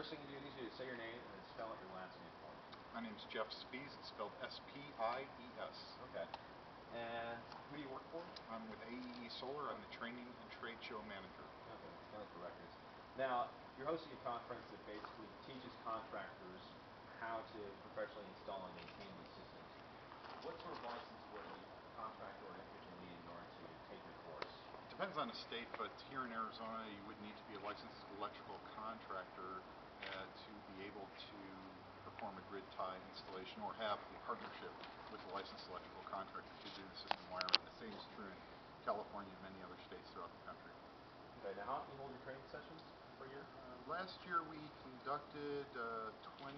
first thing you do is you say your name and then spell out your last name for me. My name's Jeff Spies. It's spelled S-P-I-E-S. Okay. And who do you work for? I'm with AEE Solar. I'm the training and trade show manager. Okay, that's the records. Now, you're hosting a conference that basically teaches contractors how to professionally install and maintain these systems. What sort of license would a contractor or an individual need in order to take your course? Depends on the state, but here in Arizona, you would need to be a licensed electrical contractor to be able to perform a grid tie installation or have a partnership with a licensed electrical contractor to do the system wiring. The same is true in California and many other states throughout the country. Okay, now how often do you hold your training sessions per year? Last year we conducted 25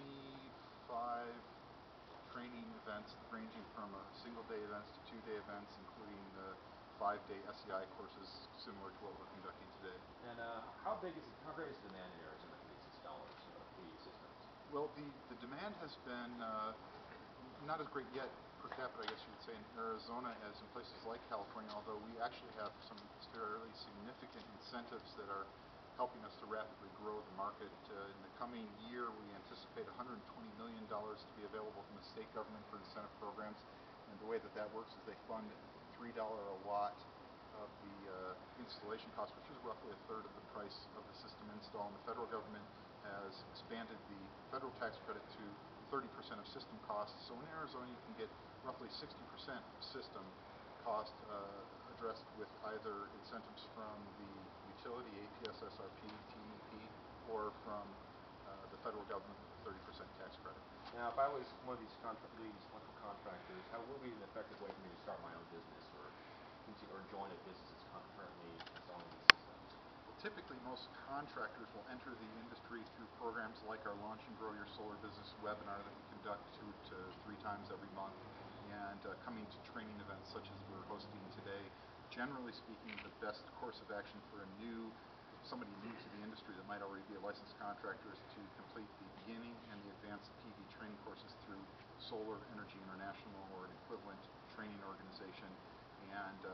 training events ranging from single-day events to two-day events, including the five-day SEI courses similar to what we're conducting today. And how great is the demand in Arizona for these installers of PE systems? Well, the demand has been not as great yet per capita, I guess you would say, in Arizona as in places like California, although we actually have some fairly significant incentives that are helping us to rapidly grow the market. In the coming year, we anticipate $120 million to be available from the state government for incentive programs. And the way that that works is they fund $3 a watt of the installation cost, which is roughly a third of the price of the system install. And the federal government has expanded the federal tax credit to 30% of system costs. So in Arizona, you can get roughly 60% of system cost addressed with either incentives from the utility, APS, SRP, TEP, or from the federal government with a 30% tax credit. Now, if I was one of these electrical contractors, how would be an effective way for me to start my own business or join a business that's currently installing these systems? Well, typically, most contractors will enter the industry through programs like our Launch and Grow Your Solar Business webinar that we conduct 2 to 3 times every month, and coming to training events such as we're hosting today. Generally speaking, the best course of action for somebody new to the industry that might already be a licensed contractor is to complete the beginning and the advanced PV training courses through Solar Energy International or an equivalent training organization. And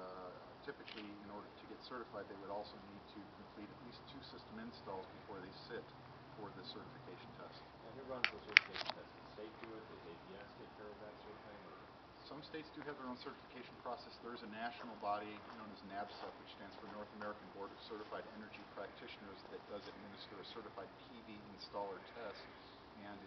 typically, in order to get certified, they would also need to complete at least 2 system installs before they sit for the certification test. And who runs the certification test? Does the state do it? Does APS take care of that sort of thing? Some states do have their own certification process. There is a national body known as NABCEP, which stands for North American Board of Certified Energy Practitioners, that does administer a certified PV installer test, and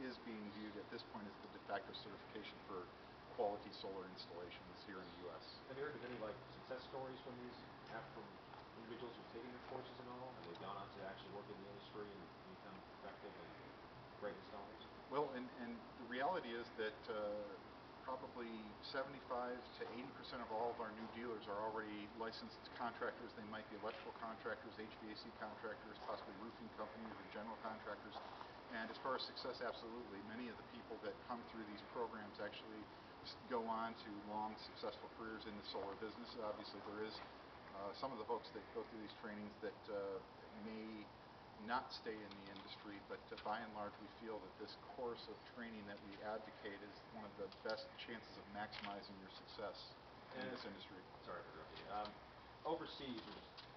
it is being viewed at this point as the de facto certification for quality solar installations here in the U.S. Have you heard of any success stories from these individuals who've taken their courses and all, and they've gone on to actually work in the industry and become effective and great installers? Well, and the reality is that probably 75 to 80% of all of our new dealers are already licensed contractors. They might be electrical contractors, HVAC contractors, possibly roofing companies or general contractors. And as far as success, absolutely. Many of the people that come through these programs actually go on to long, successful careers in the solar business. Obviously, there is some of the folks that go through these trainings that may not stay in the industry, but by and large, we feel that this course of training that we advocate is one of the best chances of maximizing your success in this industry. Sorry for interrupting you. Overseas,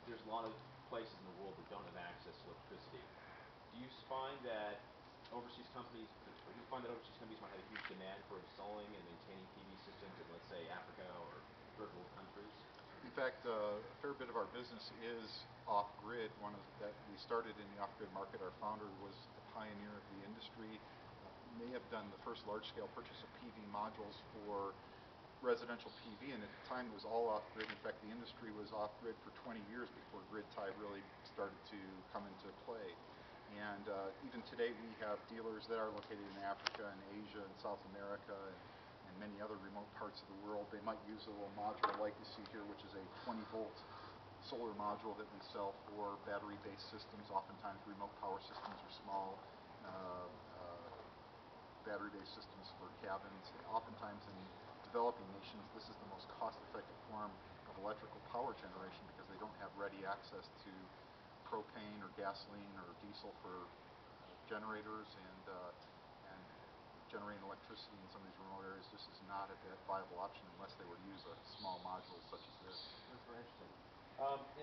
there's a lot of places in the world that don't have access to electricity. Do you find that overseas companies might have a huge demand for installing and maintaining PV systems in, let's say, Africa or third world countries? In fact, a fair bit of our business is off-grid. One of that we started in the off-grid market. Our founder was the pioneer of the industry. May have done the first large-scale purchase of PV modules for residential PV, and at the time it was all off-grid. In fact, the industry was off-grid for 20 years before grid tie really started to come into play. And even today, we have dealers that are located in Africa and Asia and South America and many other remote parts of the world. They might use a little module like you see here, which is a 20-volt solar module that we sell for battery-based systems, oftentimes remote power systems or small battery-based systems for cabins. And oftentimes in developing nations, this is the most cost-effective form of electrical power generation because they don't have ready access to propane or gasoline or diesel for generators, and generating electricity in some of these remote areas just is not a viable option unless they were to use a small module such as this. That's very interesting.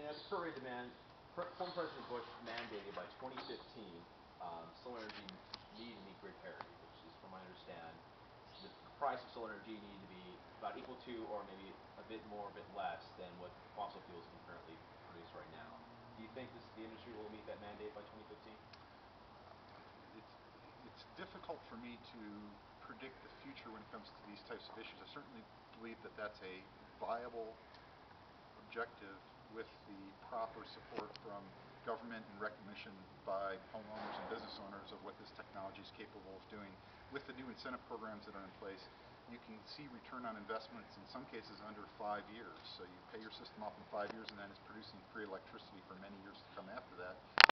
And as a current demand, former President Bush mandated by 2015 solar energy needed to meet grid parity, which is, from what I understand, the price of solar energy needed to be about equal to or maybe a bit more, a bit less than what fossil fuels can currently produce right now. Do you think the industry will meet that mandate by 2015? It's difficult for me to predict the future when it comes to these types of issues. I certainly believe that that's a viable objective with the proper support from government and recognition by homeowners and business owners of what this technology is capable of doing. With the new incentive programs that are in place, you can see return on investments in some cases under 5 years. So you pay your system off in 5 years and that is producing free electricity for many years to come